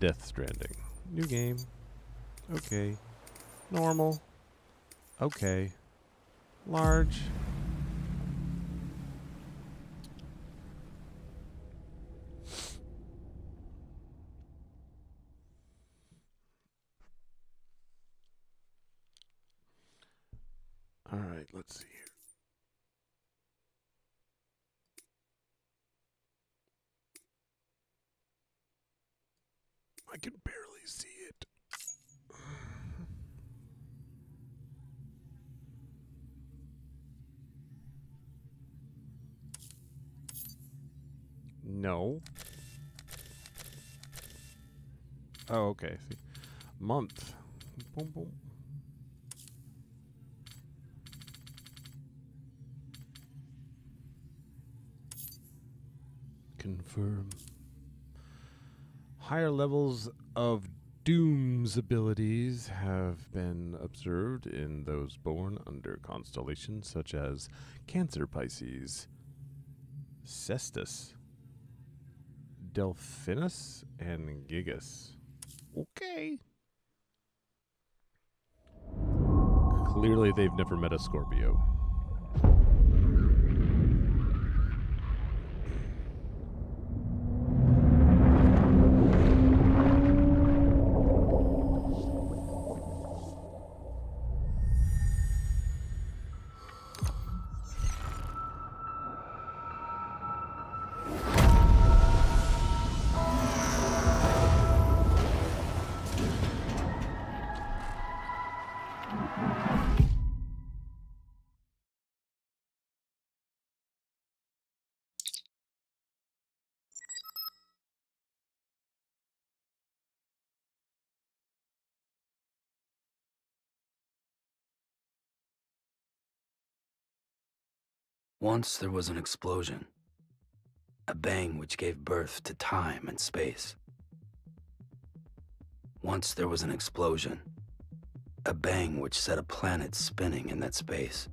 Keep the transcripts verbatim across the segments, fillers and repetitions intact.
Death Stranding. New game. Okay. Normal. Okay. Large. All right, let's see here. I can barely see it. No. Oh, okay. See. Month. Boom, boom. Confirm. Higher levels of Doom's abilities have been observed in those born under constellations such as Cancer, Pisces, Cetus, Delphinus, and Gigas. Okay. Clearly they've never met a Scorpio. Once there was an explosion, a bang which gave birth to time and space. Once there was an explosion, a bang which set a planet spinning in that space.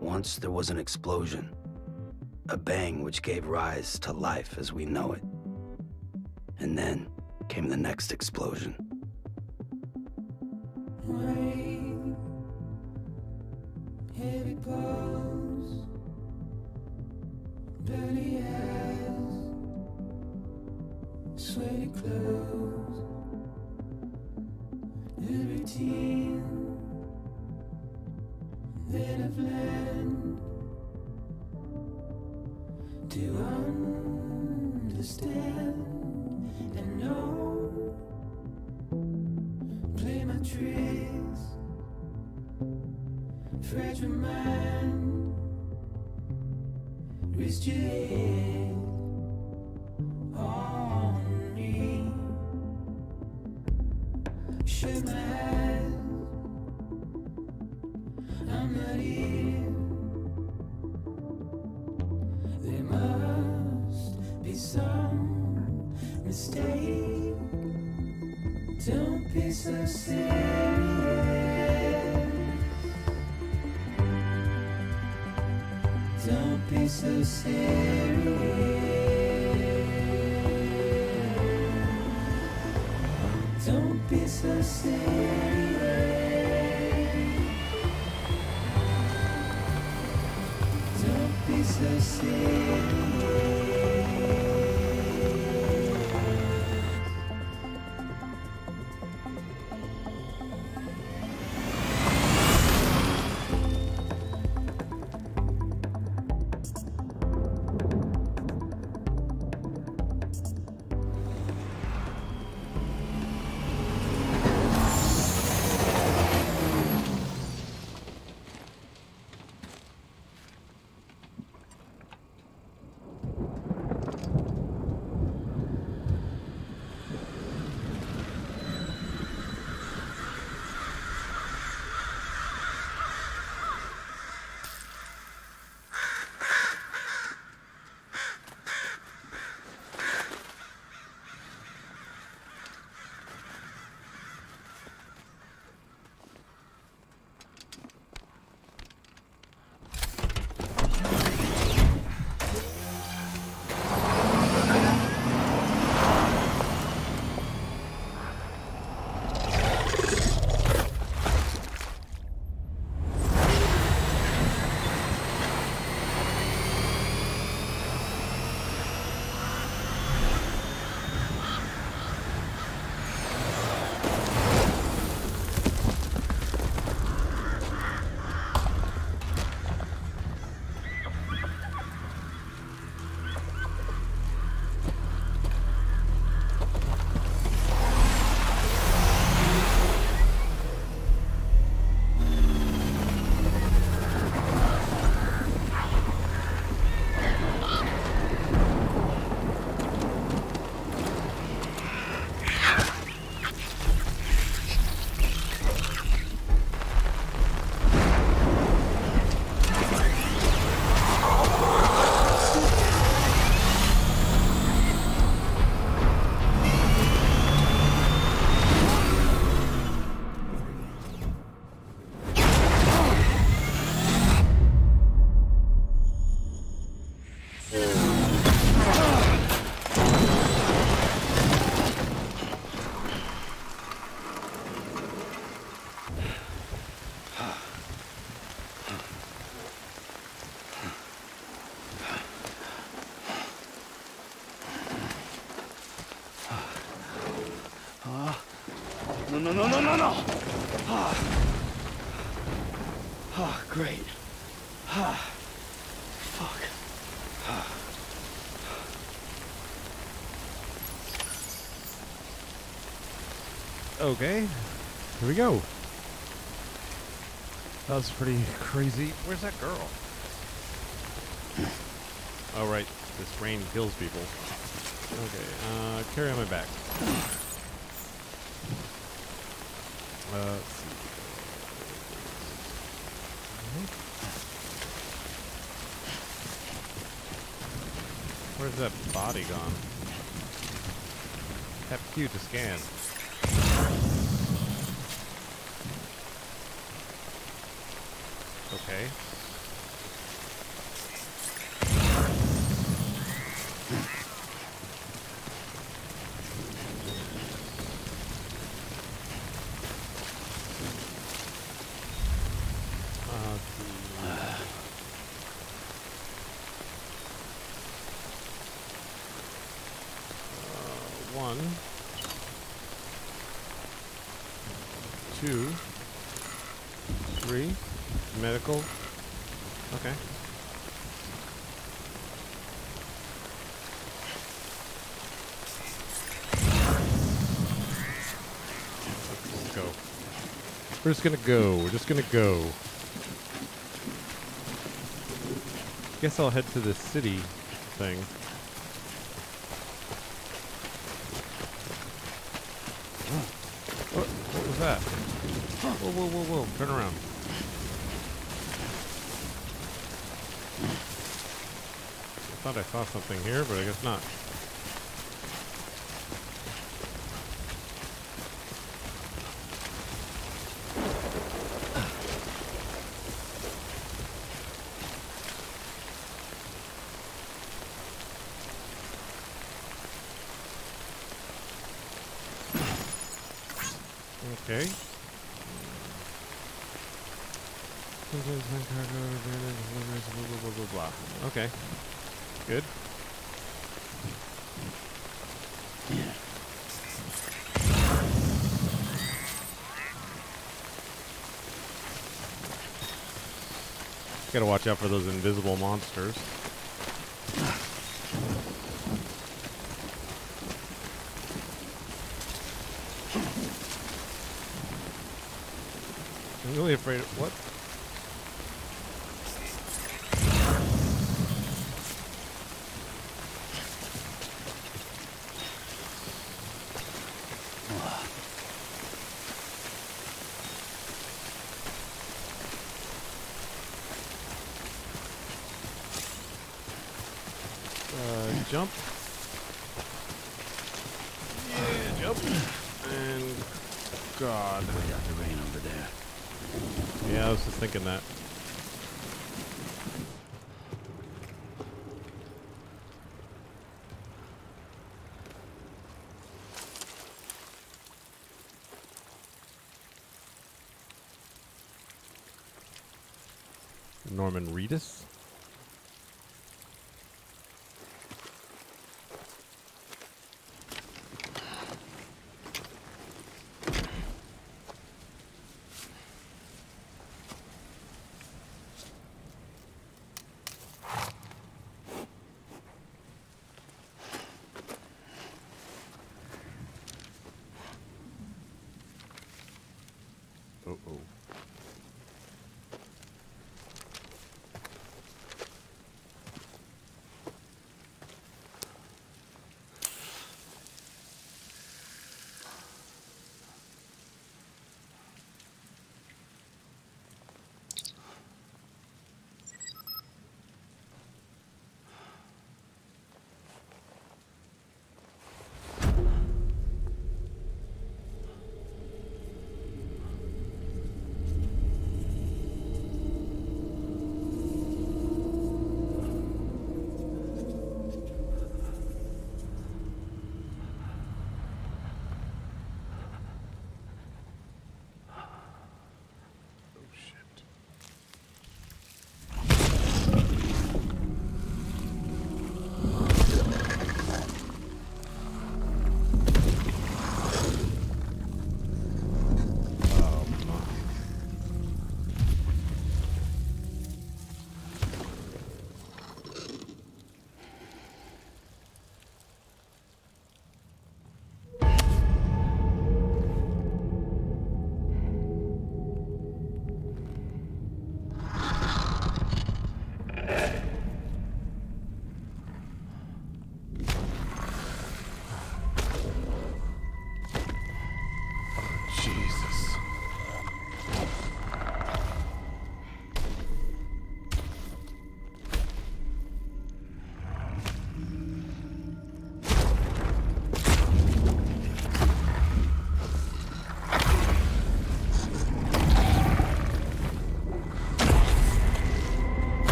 Once there was an explosion, a bang which gave rise to life as we know it. And then came the next explosion. no, no, no, no, no! Ah, ah great. Ah. Fuck. Ah. Okay, here we go. That was pretty crazy. Where's that girl? Oh, right. This rain kills people. Okay, uh, carry on my back. Uh, let's see. Where's that body gone? Tap Q to scan. Okay. We're just gonna go. We're just gonna go. Guess I'll head to the city thing. What? What was that? Whoa, whoa, whoa, whoa! Turn around. I thought I saw something here, but I guess not. Okay. Good. Gotta watch out for those invisible monsters. I'm really afraid of what? Jump. Yeah, jump. And God. We got the rain over there. Yeah, I was just thinking that. Norman Reedus.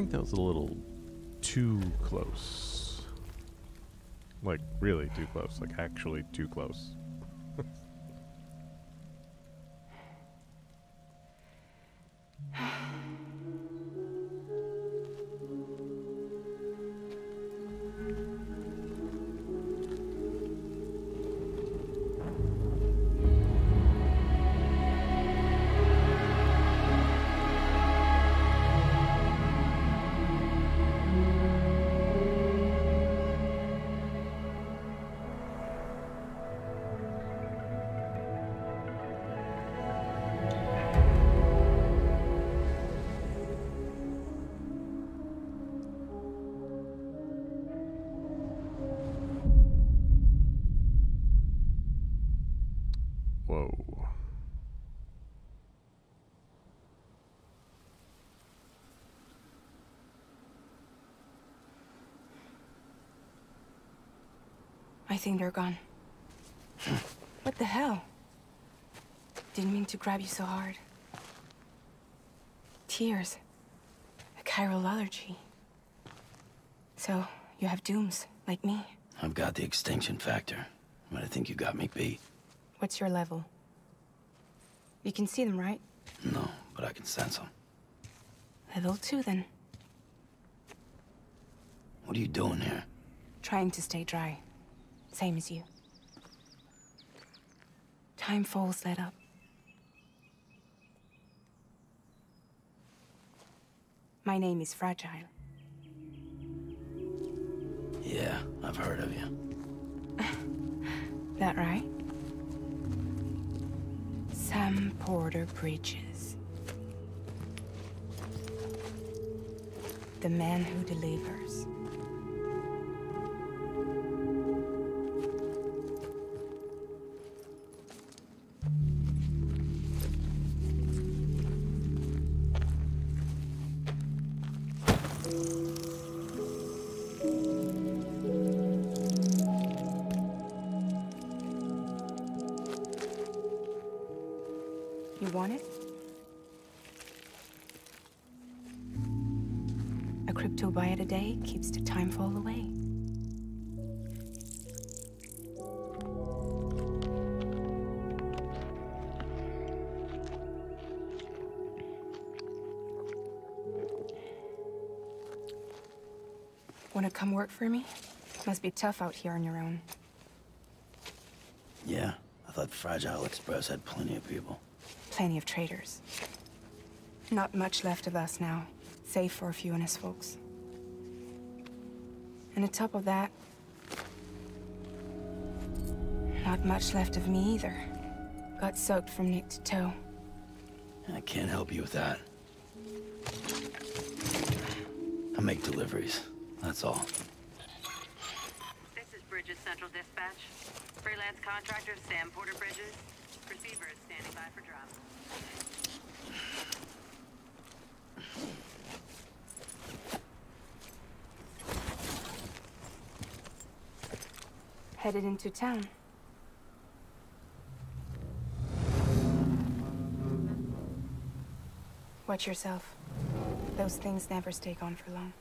think that was a little too close. Like, really too close. Like, actually too close. I think they're gone. What the hell? Didn't mean to grab you so hard. Tears. A chiral allergy. So, you have dooms, like me? I've got the extinction factor, but I think you got me beat. What's your level? You can see them, right? No, but I can sense them. Level two, then. What are you doing here? Trying to stay dry. Same as you. Time falls let up. My name is Fragile. Yeah, I've heard of you. That right? Sam Porter Bridges. The man who delivers. Keeps the timefall away. Wanna come work for me? Must be tough out here on your own. Yeah, I thought Fragile Express had plenty of people. Plenty of traitors. Not much left of us now, save for a few honest folks. And on top of that, not much left of me either. Got soaked from neck to toe. I can't help you with that. I make deliveries, that's all. This is Bridges Central Dispatch. Freelance contractor Sam Porter Bridges. Receiver is standing by for drop. Headed into town. Watch yourself. Those things never stay gone for long.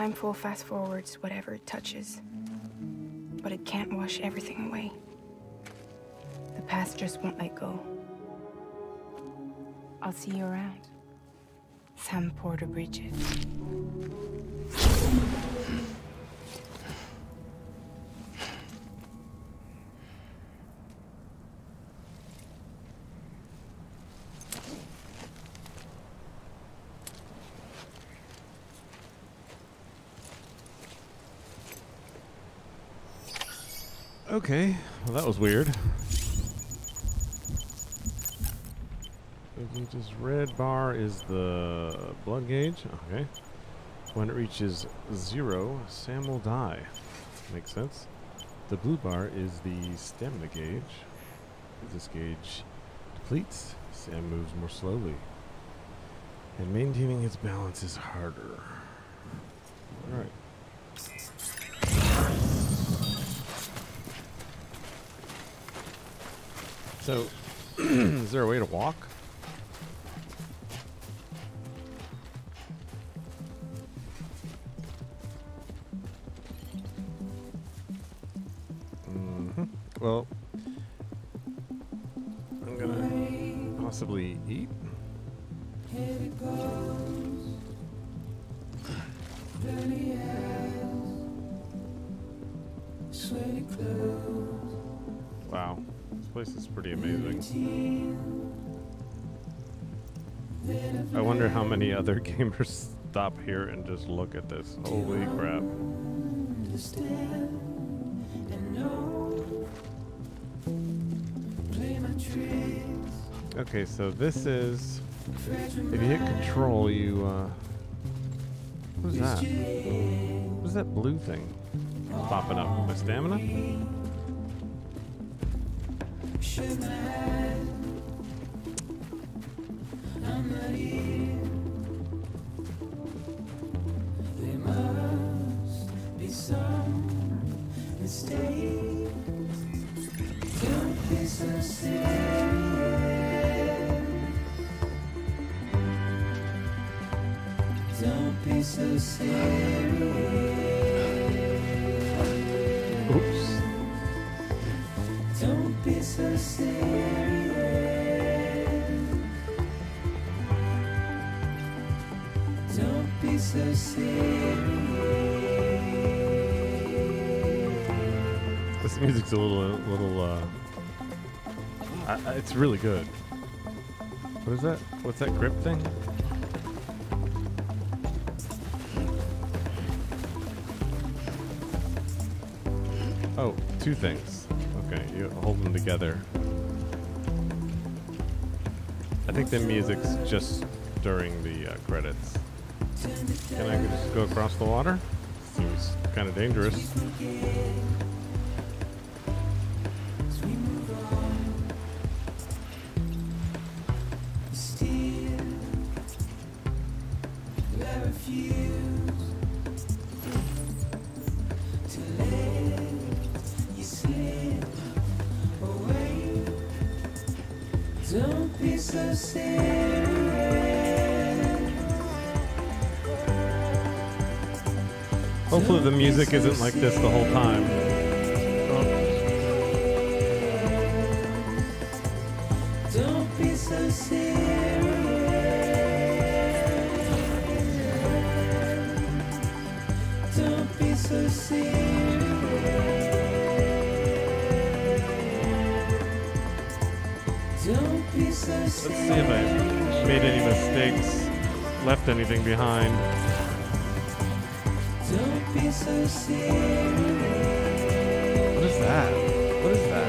Timefall fast forwards whatever it touches, but it can't wash everything away. The past just won't let go. I'll see you around, Sam Porter Bridges. Okay, well that was weird. This red bar is the blood gauge. Okay. When it reaches zero, Sam will die. Makes sense. The blue bar is the stamina gauge. This gauge depletes. Sam moves more slowly, and maintaining his balance is harder. All right. So, is there a way to walk? Mm-hmm. Well, I'm gonna possibly eat. Here it goes. Dirty hands, sweaty clothes. Wow. This place is pretty amazing. I wonder how many other gamers stop here and just look at this. Holy crap. Okay, so this is... If you hit control, you... Uh, who's that? What's that blue thing popping up? My stamina? Music's a little, little. Uh, I, I, it's really good. What is that? What's that grip thing? Oh, two things. Okay, you hold them together. I think the music's just during the uh, credits. Can I just go across the water? Seems kind of dangerous. Hopefully the music isn't like this the whole time. Oh. Don't be so serious. Don't be so serious. Don't be so serious. Let's see if I made any mistakes, left anything behind. Be so serious. What is that? What is that?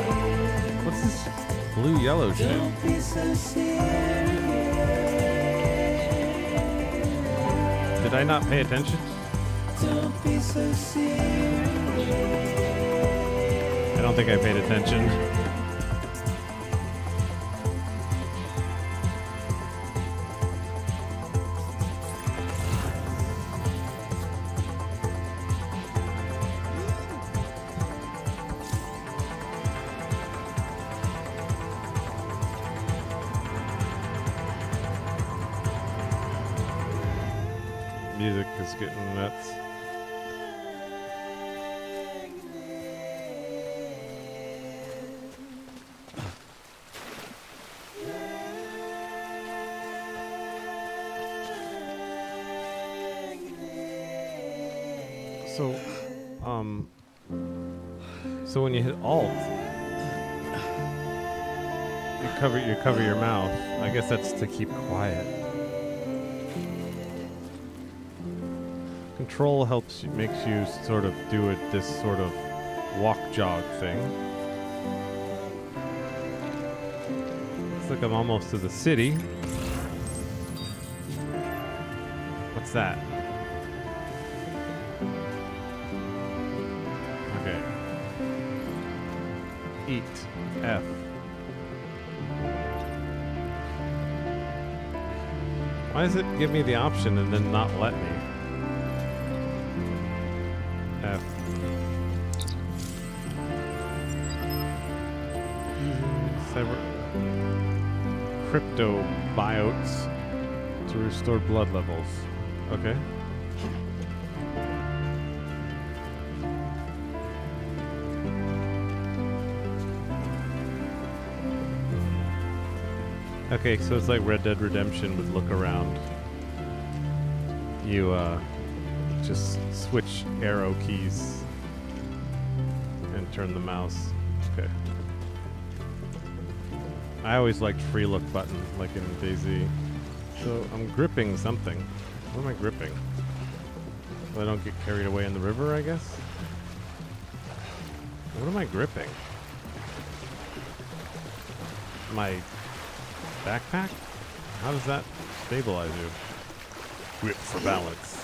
What's this blue yellow shit? Don't be so serious. Did I not pay attention? Don't be so serious. I don't think I paid attention. Getting nuts. So, um, so when you hit Alt, you cover you cover your mouth. I guess that's to keep quiet. Control helps you, makes you sort of do it this sort of walk jog thing. Looks like I'm almost to the city. What's that? Okay. eat F. Why does it give me the option and then not let me? F. Cyber crypto biotes to restore blood levels. Okay. Okay, so it's like Red Dead Redemption with look around. You uh, just switch arrow keys and turn the mouse. Okay. I always liked free look buttons, like in DayZ. So I'm gripping something. What am I gripping? So I don't get carried away in the river, I guess? What am I gripping? My backpack? How does that stabilize you? Grip for balance.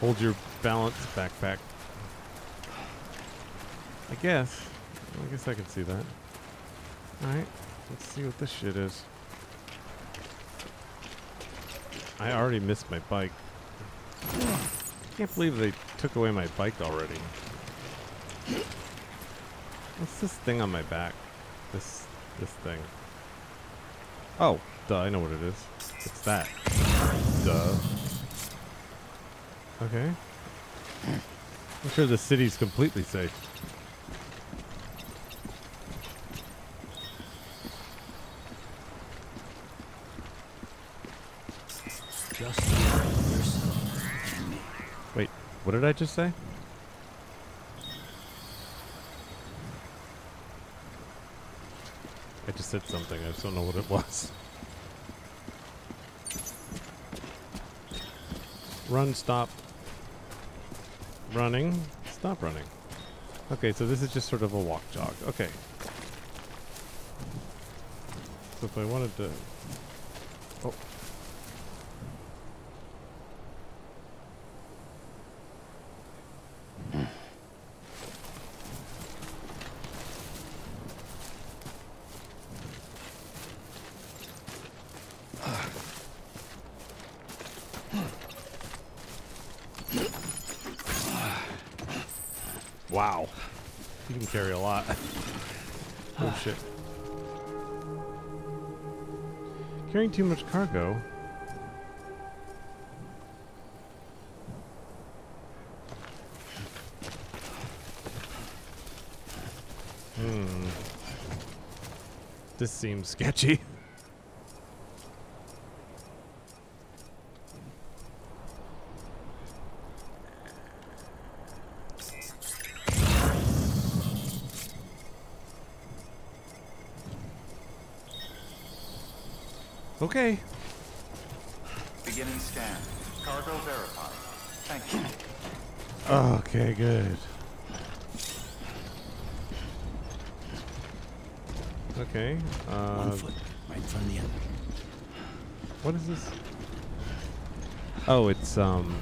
Hold your balance, backpack. I guess. I guess I can see that. Alright, let's see what this shit is. I already missed my bike. I can't believe they took away my bike already. What's this thing on my back? This, this thing. Oh, duh, I know what it is. It's that. Duh. Okay. I'm sure the city's completely safe. Just wait, what did I just say? I just said something, I just don't know what it was. Run, stop. Running, stop running. Okay, so this is just sort of a walk jog. Okay. So if I wanted to... Oh. Wow, you can carry a lot. Oh shit. Carrying too much cargo. Hmm. This seems sketchy. Okay. Beginning scan. Cargo verified. Thank you. Okay, good. Okay. Uh, One foot right from the end. What is this? Oh, it's um.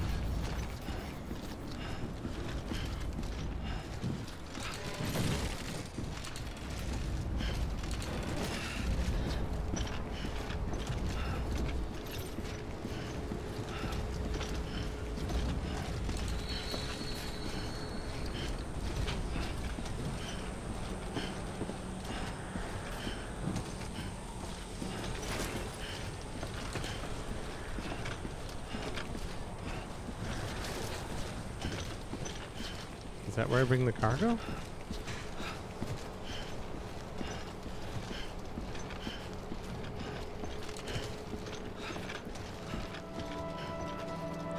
Is that where I bring the cargo?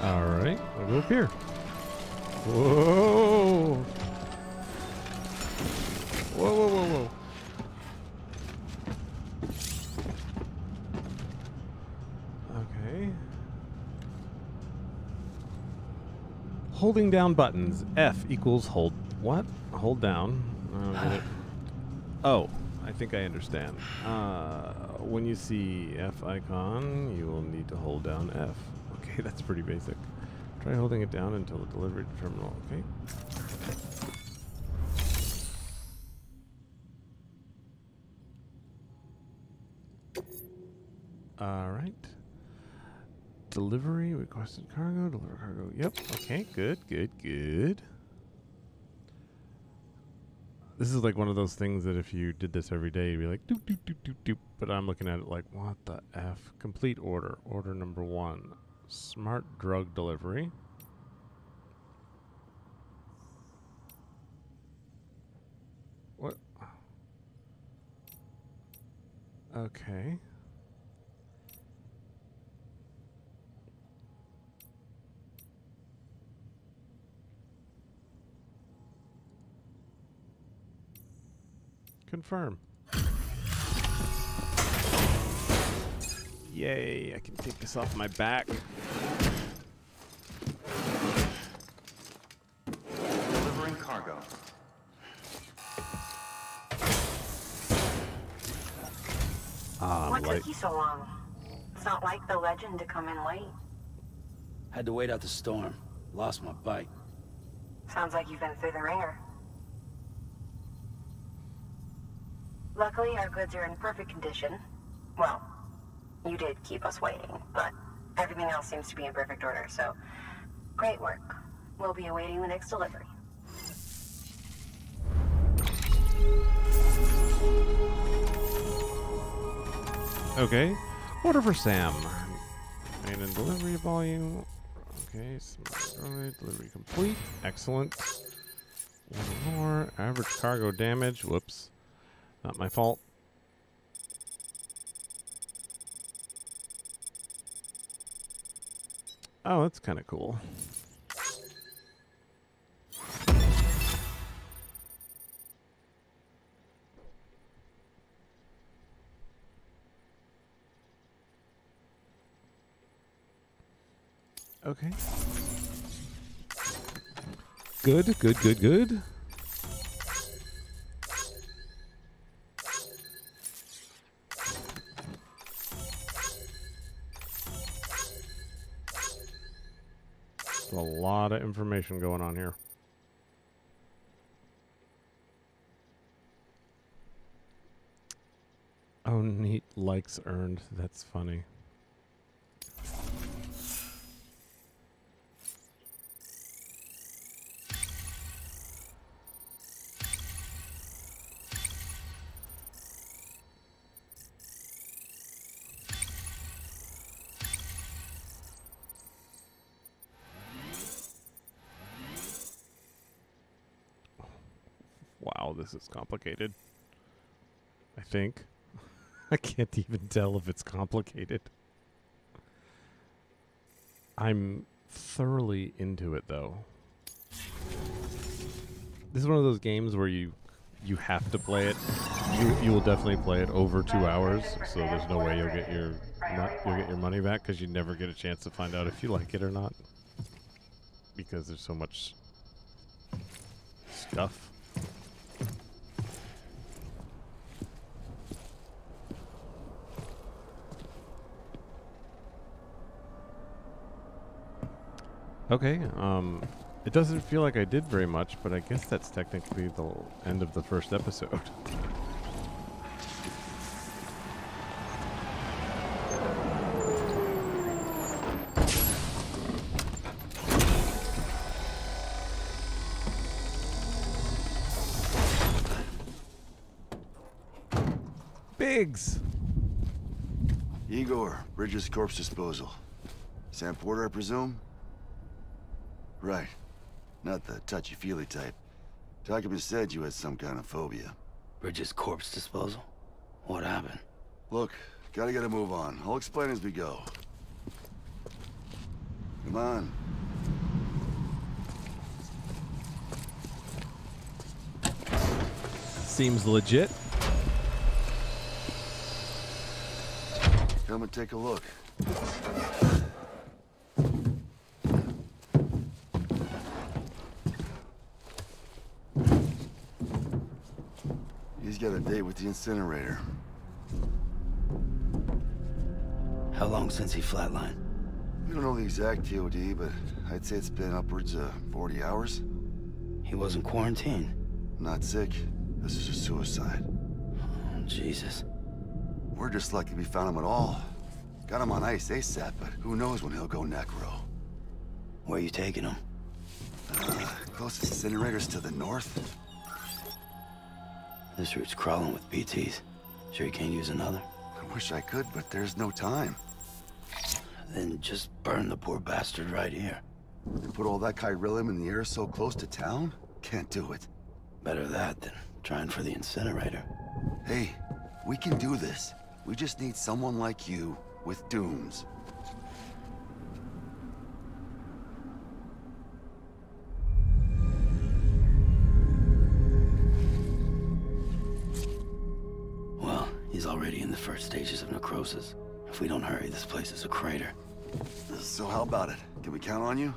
Alright, I'll go up here. Whoa! Whoa, whoa, whoa, whoa. Okay. Holding down buttons. F equals hold. What? Hold down. Uh, oh, I think I understand. Uh, when you see F icon, you will need to hold down F. Okay, that's pretty basic. Try holding it down until the delivery terminal. Okay. All right. Delivery, requested cargo, deliver cargo. Yep. Okay, good, good, good. This is like one of those things that if you did this every day, you'd be like, doop, doop, doop, doop, doop. But I'm looking at it like, what the F? Complete order. Order number one. Smart drug delivery. What? Okay. Confirm. Yay, I can take this off my back. Delivering cargo. Ah, what took you so long? It's not like the legend to come in late. Had to wait out the storm. Lost my bike. Sounds like you've been through the ringer. Luckily, our goods are in perfect condition. Well, you did keep us waiting, but everything else seems to be in perfect order, so great work. We'll be awaiting the next delivery. Okay. Order for Sam. And in delivery volume. Okay, delivery complete. Excellent. One more. Average cargo damage. Whoops. Not my fault. Oh, that's kind of cool. Okay. Good, good, good, good. A lot of information going on here. Oh, neat. Likes earned. That's funny. This is complicated. I think. I can't even tell if it's complicated. I'm thoroughly into it, though. This is one of those games where you you have to play it. You you will definitely play it over two hours, so there's no way you'll get your you'll get your money back because you never get a chance to find out if you like it or not because there's so much stuff. Okay, um, it doesn't feel like I did very much, but I guess that's technically the end of the first episode. Biggs! Igor, Bridges' corpse disposal. Sam Porter, I presume? Right. Not the touchy-feely type. Takuma said you had some kind of phobia. Bridges' corpse disposal? What happened? Look, gotta get a move on. I'll explain as we go. Come on. Seems legit. Come and take a look. He's got a date with the incinerator. How long since he flatlined? We don't know the exact T O D, but I'd say it's been upwards of forty hours. He wasn't quarantined? Not sick. This is a suicide. Oh, Jesus. We're just lucky we found him at all. Got him on ice ASAP, but who knows when he'll go necro. Where are you taking him? Uh, closest incinerators to the north. This route's crawling with P Ts. Sure you can't use another? I wish I could, but there's no time. Then just burn the poor bastard right here. And put all that Chiralium in the air so close to town? Can't do it. Better that than trying for the incinerator. Hey, we can do this. We just need someone like you with dooms. Well, he's already in the first stages of necrosis. If we don't hurry, this place is a crater. So how about it? Can we count on you?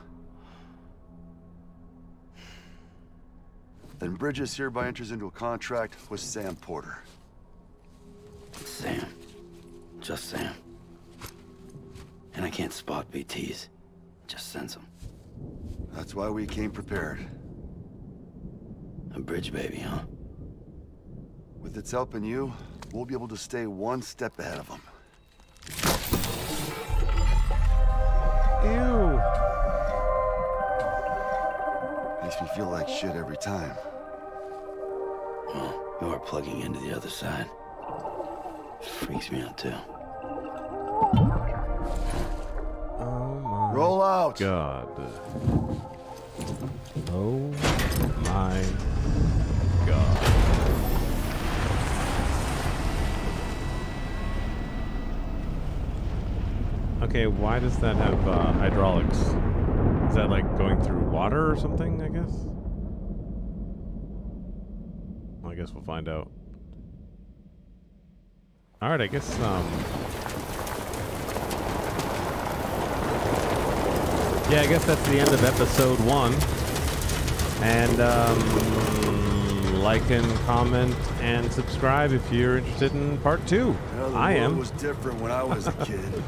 Then Bridges hereby enters into a contract with Sam Porter. Sam. Just Sam. And I can't spot B Ts. Just sense them. That's why we came prepared. A bridge baby, huh? With its help and you, we'll be able to stay one step ahead of them. Ew. Makes me feel like shit every time. Well, you are plugging into the other side. Freaks me out too. Oh my. Roll out. God. Oh my God. Okay, why does that have uh, hydraulics? Is that like going through water or something, I guess? Well, I guess we'll find out. Alright, I guess, um... yeah, I guess that's the end of episode one. And, um... like and comment and subscribe if you're interested in part two. Well, I am. The world was different when I was a kid.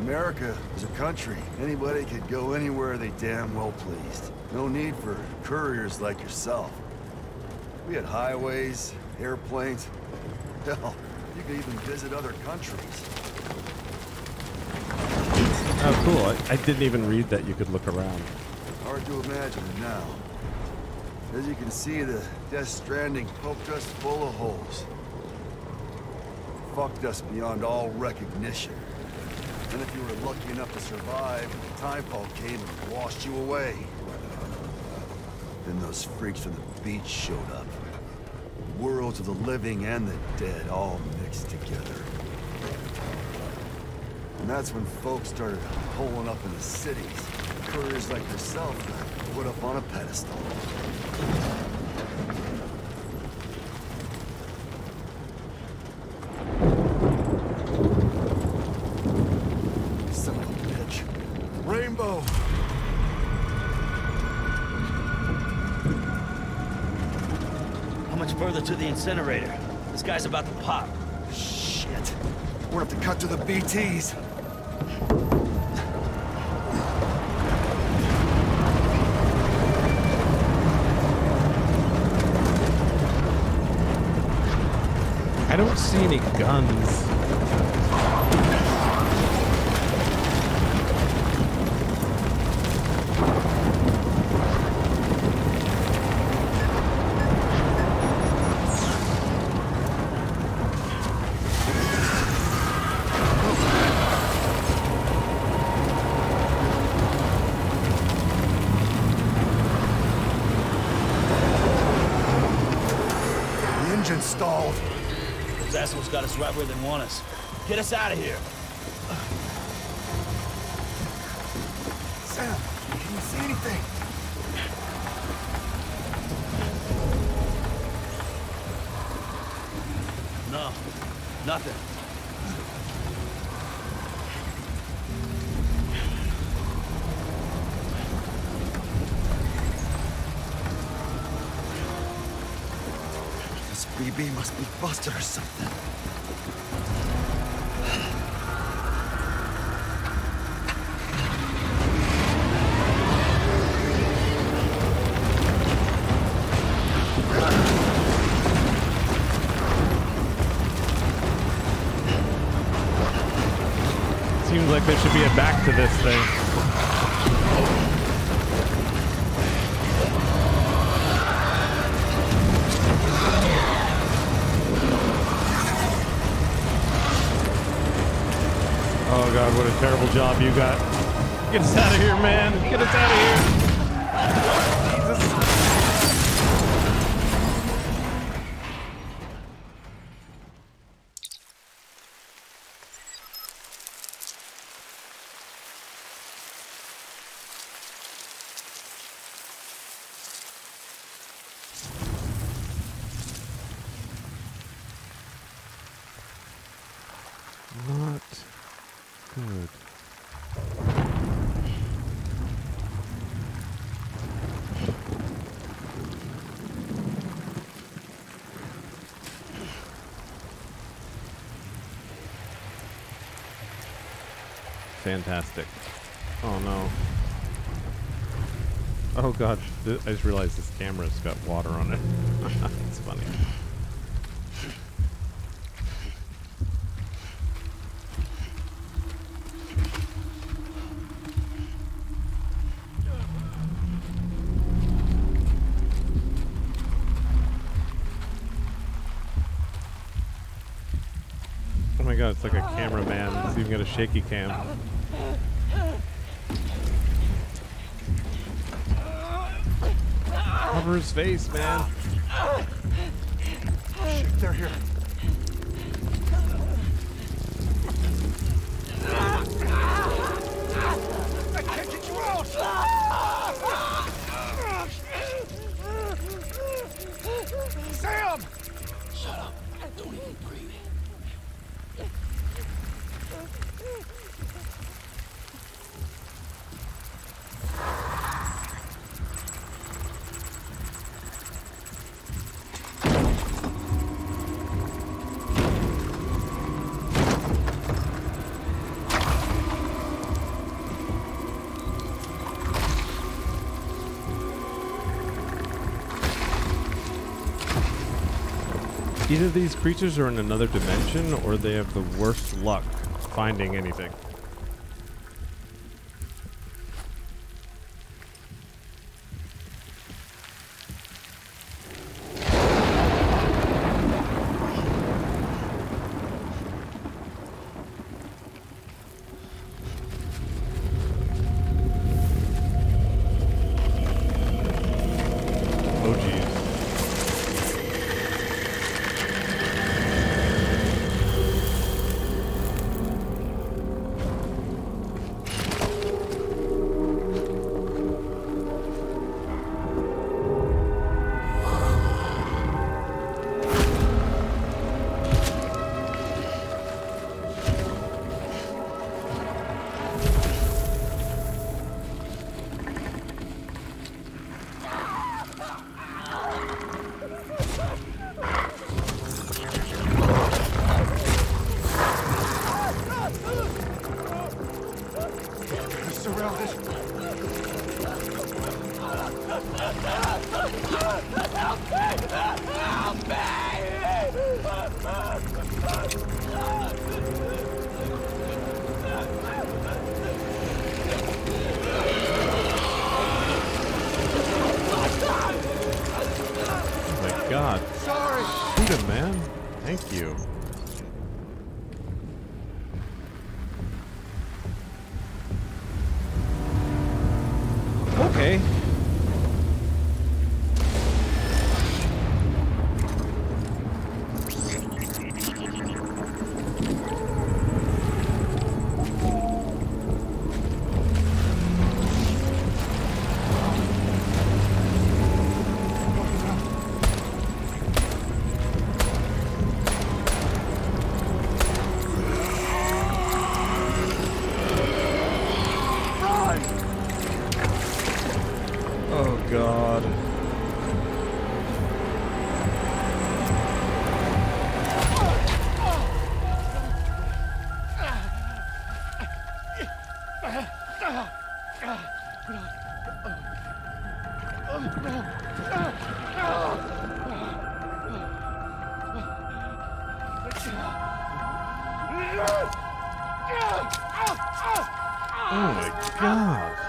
America is a country. Anybody could go anywhere they damn well pleased. No need for couriers like yourself. We had highways, airplanes. Hell, you could even visit other countries. Oh, cool. I, I didn't even read that you could look around. Hard to imagine now. As you can see, the Death Stranding poked us full of holes. Fucked us beyond all recognition. And if you were lucky enough to survive, the timefall came and washed you away. Then those freaks from the beach showed up. Worlds of the living and the dead all mixed together. And that's when folks started pulling up in the cities. Couriers like yourself got put up on a pedestal. To the incinerator. This guy's about to pop. Shit. We're gonna have to cut to the B Ts. I don't see any guns. Stalled. Those assholes got us right where they want us. Get us out of here. Sam, I can't see anything. No, nothing. B B must be busted or something. like there should be a back to this thing. Oh god, what a terrible job you got. Get us out of here, man. Get us out of here. Fantastic. Oh no. Oh god, I just realized this camera's got water on it. It's funny. Oh my god, it's like a cameraman that's even got a shaky cam. Cover his face, man. Shit, they're here. I can't get you out. Sam! Shut up. Don't even breathe. Either these creatures are in another dimension, or they have the worst luck finding anything. my god.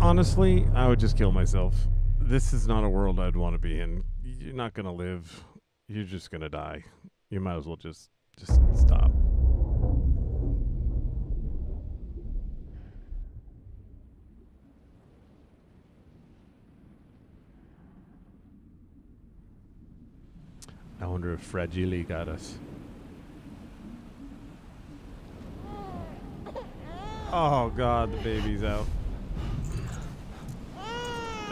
Honestly, I would just kill myself. This is not a world I'd want to be in. You're not going to live. You're just going to die. You might as well just, just stop. I wonder if Fragile got us. Oh god, the baby's out.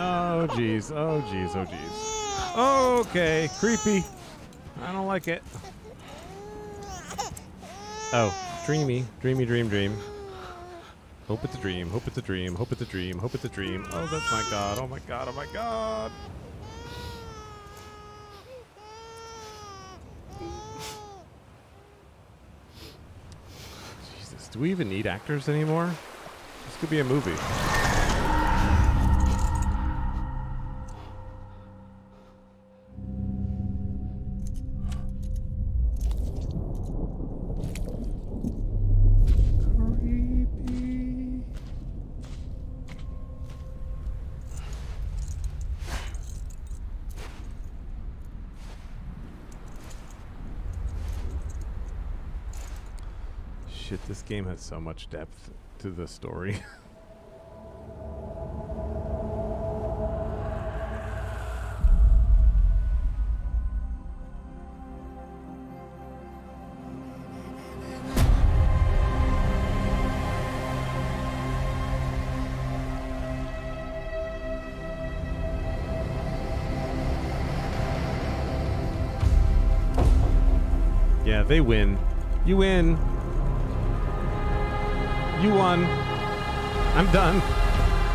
Oh jeez, oh jeez, oh jeez. Okay, creepy. I don't like it. Oh, dreamy, dreamy, dream, dream. Hope it's a dream, hope it's a dream, hope it's a dream, hope it's a dream. Oh, that's my god, oh my god, oh my god. Jesus, do we even need actors anymore? This could be a movie. This game has so much depth to the story. Yeah, they win. You win. You won. I'm done.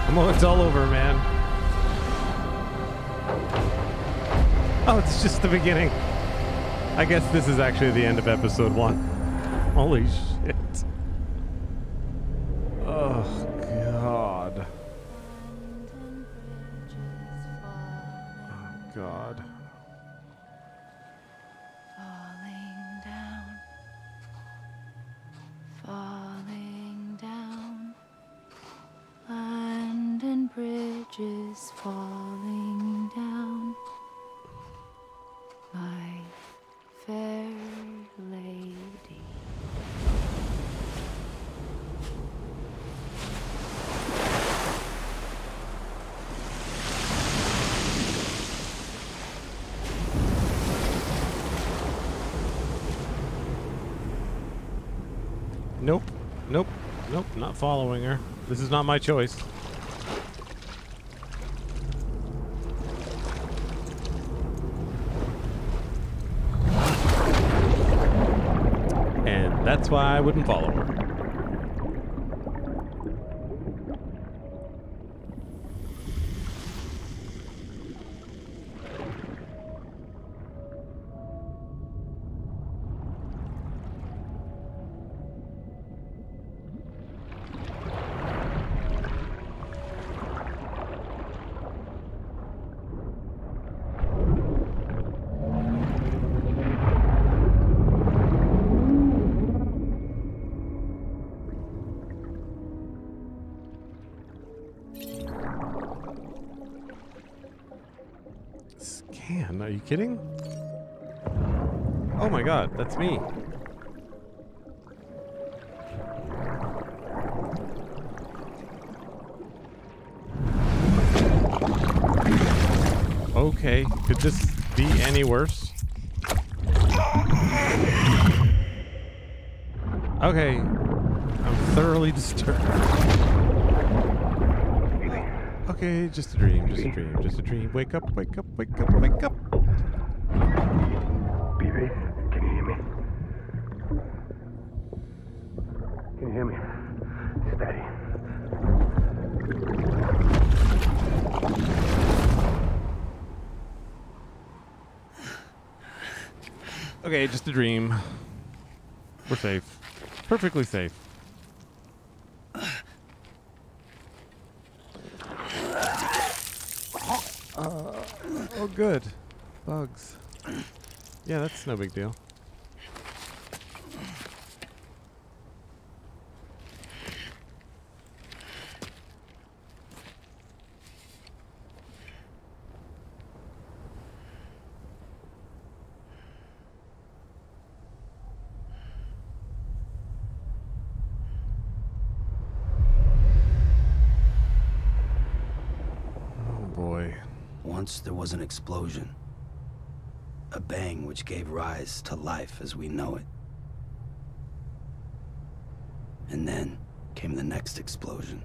I'm all, it's all over, man. Oh, it's just the beginning. I guess this is actually the end of episode one. Holy shit. Oh, God. Oh, God. Falling down, my fair lady. Nope, nope, nope, not following her. This is not my choice. That's why I wouldn't follow her. Kidding? Oh my god, that's me. Okay, could this be any worse? Okay, I'm thoroughly disturbed. Okay, just a dream, just a dream, just a dream. Wake up, wake up, wake up, wake up. Reed, can you hear me? Can you hear me? Steady. Okay, just a dream. We're safe. Perfectly safe. Uh, oh, good. Bugs. Yeah, that's no big deal. Oh boy. Once there was an explosion. A bang which gave rise to life as we know it. And then came the next explosion.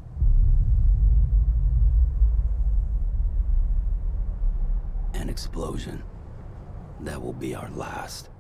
An explosion that will be our last.